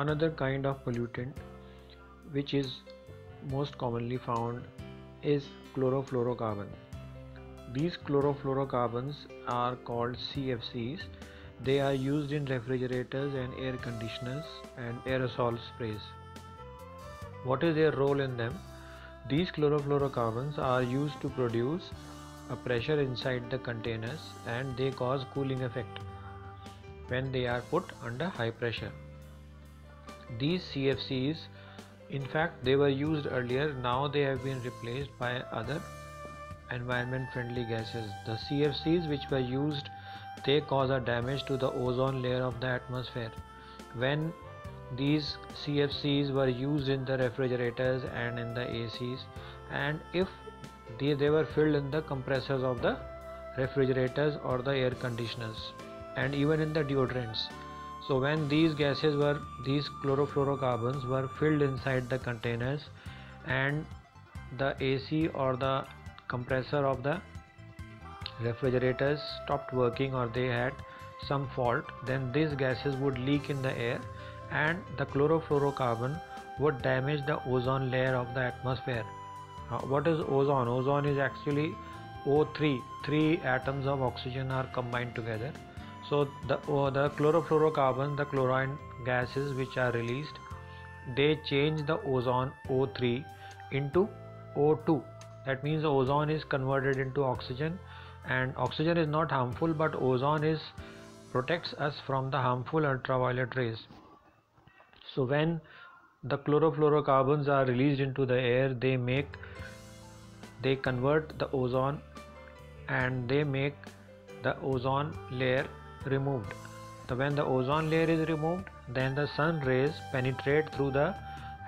Another kind of pollutant which is most commonly found is chlorofluorocarbon. These chlorofluorocarbons are called CFCs. They are used in refrigerators and air conditioners and aerosol sprays. What is their role in them? These chlorofluorocarbons are used to produce a pressure inside the containers, and they cause cooling effect when they are put under high pressure. These CFCs, in fact, they were used earlier. Now they have been replaced by other environment-friendly gases. The CFCs which were used, they cause a damage to the ozone layer of the atmosphere. When these CFCs were used in the refrigerators and in the ACs, and if they were filled in the compressors of the refrigerators or the air conditioners, and even in the deodorants. So when these chlorofluorocarbons were filled inside the containers and the AC or the compressor of the refrigerators stopped working or they had some fault, then these gases would leak in the air and the chlorofluorocarbon would damage the ozone layer of the atmosphere. What is ozone? Ozone is actually O3. 3 atoms of oxygen are combined together. So the chlorofluorocarbon, the chlorine gases which are released, they change the ozone O3 into O2. That means ozone is converted into oxygen, and oxygen is not harmful, but ozone protects us from the harmful ultraviolet rays. So when the chlorofluorocarbons are released into the air, they convert the ozone and they make the ozone layer removed. So when the ozone layer is removed, then the sun rays penetrate through the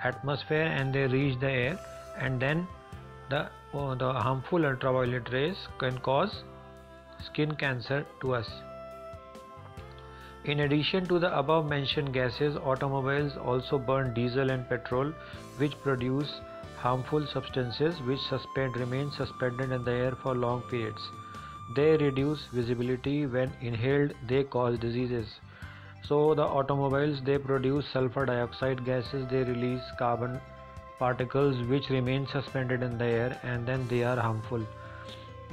atmosphere and they reach the air, and then the harmful ultraviolet rays can cause skin cancer to us. In addition to the above mentioned gases, automobiles also burn diesel and petrol, which produce harmful substances which remain suspended in the air for long periods. They reduce visibility. When inhaled, they cause diseases. So the automobiles, they produce sulfur dioxide gases. They release carbon particles which remain suspended in the air, and then they are harmful.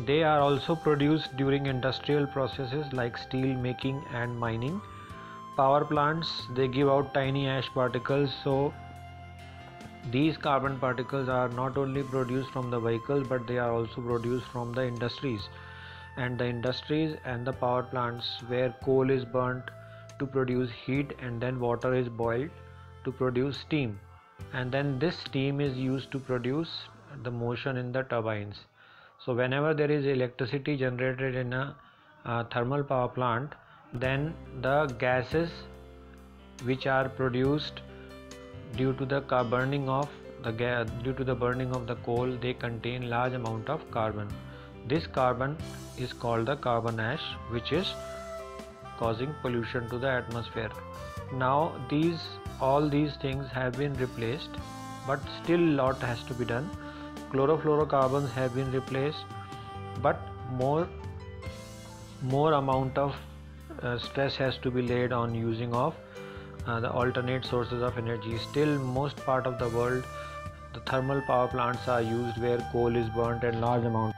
They are also produced during industrial processes like steel making and mining. Power plants, they give out tiny ash particles. So these carbon particles are not only produced from the vehicles, but they are also produced from the industries. And the industries and the power plants where coal is burnt to produce heat, and then water is boiled to produce steam, and then this steam is used to produce the motion in the turbines. So whenever there is electricity generated in a thermal power plant, then the gases which are produced due to the burning of the coal, they contain large amount of carbon. This carbon is called the carbon ash, which is causing pollution to the atmosphere. Now all these things have been replaced, but still lot has to be done. Chlorofluorocarbons have been replaced, but more amount of stress has to be laid on using of the alternate sources of energy. Still most part of the world, the thermal power plants are used where coal is burnt and large amount.